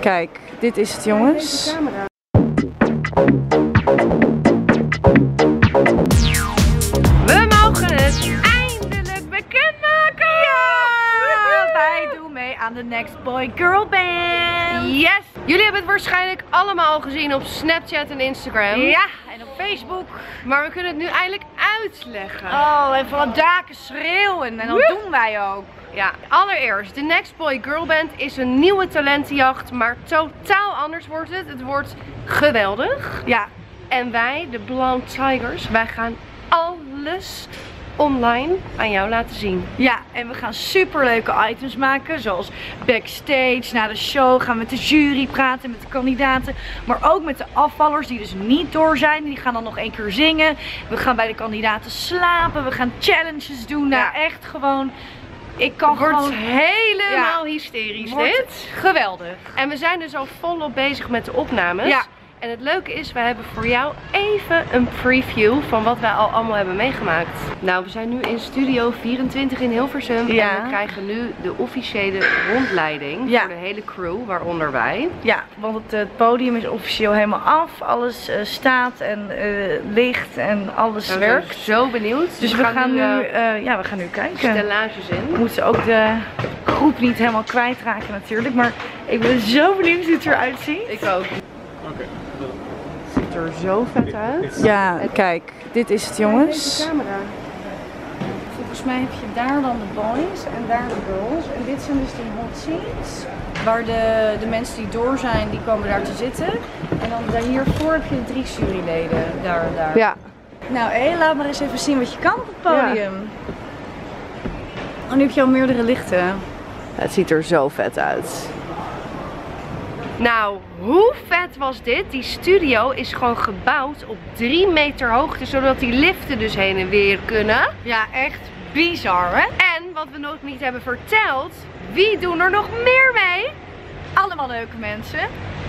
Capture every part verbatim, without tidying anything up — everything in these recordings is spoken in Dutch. Kijk, dit is het, jongens. We mogen het eindelijk bekendmaken! Ja! Wij doen mee aan de Next Boy Girl Band! Yes! Jullie hebben het waarschijnlijk allemaal al gezien op Snapchat en Instagram. Ja, en op Facebook. Maar we kunnen het nu eindelijk uitleggen. Oh, en vooral daken schreeuwen. En dat Woe! doen wij ook. Ja, allereerst, de Next Boy Girl Band is een nieuwe talentenjacht, maar totaal anders wordt het. Het wordt geweldig. Ja. En wij, de Blonde Tigers, wij gaan alles online aan jou laten zien. Ja, en we gaan superleuke items maken, zoals backstage, na de show, gaan met de jury praten, met de kandidaten, maar ook met de afvallers die dus niet door zijn. Die gaan dan nog één keer zingen. We gaan bij de kandidaten slapen, we gaan challenges doen. Nou, ja. echt gewoon... Ik kan Wordt gewoon helemaal ja. hysterisch Wordt dit. Geweldig. En we zijn dus al volop bezig met de opnames. Ja. En het leuke is, we hebben voor jou even een preview van wat wij al allemaal hebben meegemaakt. Nou, we zijn nu in Studio vierentwintig in Hilversum. Ja. En we krijgen nu de officiële rondleiding ja. voor de hele crew, waaronder wij. Ja, want het, het podium is officieel helemaal af. Alles uh, staat en uh, ligt en alles en werkt. Ik ben zo benieuwd. Dus we, we gaan, gaan nu, uh, ja, we gaan nu kijken. Stellages in. We moeten ook de groep niet helemaal kwijtraken natuurlijk. Maar ik ben zo benieuwd hoe het eruit ziet. Ik ook. Oké. Okay. Ziet er zo vet uit. Ja, kijk, dit is het, jongens. Kijk, camera. Volgens mij heb je daar dan de boys en daar de girls. En dit zijn dus die hot seats. Waar de, de mensen die door zijn, die komen daar te zitten. En dan daar hiervoor heb je drie juryleden. Daar en daar. Ja. Nou, hé, laat maar eens even zien wat je kan op het podium. Ja. En nu heb je al meerdere lichten. Het ziet er zo vet uit. Nou, hoe vet was dit? Die studio is gewoon gebouwd op drie meter hoogte, zodat die liften dus heen en weer kunnen. Ja, echt bizar, hè? En wat we nog niet hebben verteld, wie doen er nog meer mee? Allemaal leuke mensen.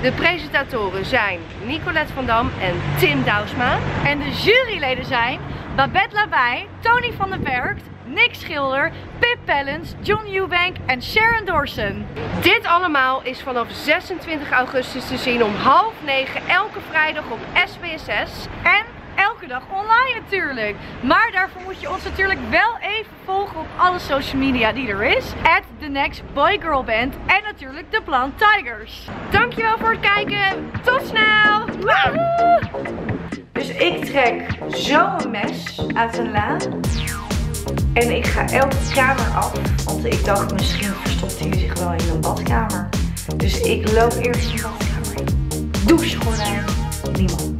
De presentatoren zijn Nicolette van Dam en Tim Dausma. En de juryleden zijn Babette Labij, Tony van der Werkt, Nick Schilder, Pip Pellens, John Eubank en Sharon Dorsen. Dit allemaal is vanaf zesentwintig augustus te zien om half negen elke vrijdag op S B S zes. En elke dag online natuurlijk. Maar daarvoor moet je ons natuurlijk wel even volgen op alle social media die er is. At the Next Boy Girl Band en natuurlijk de Blonde Tigers. Dankjewel voor het kijken. Tot snel. Woehoe! Dus ik trek zo'n mes uit een la. En ik ga elke kamer af, want ik dacht misschien verstopt hij zich wel in een badkamer. Dus ik loop eerst in de badkamer in. Douchegordijn. Niemand.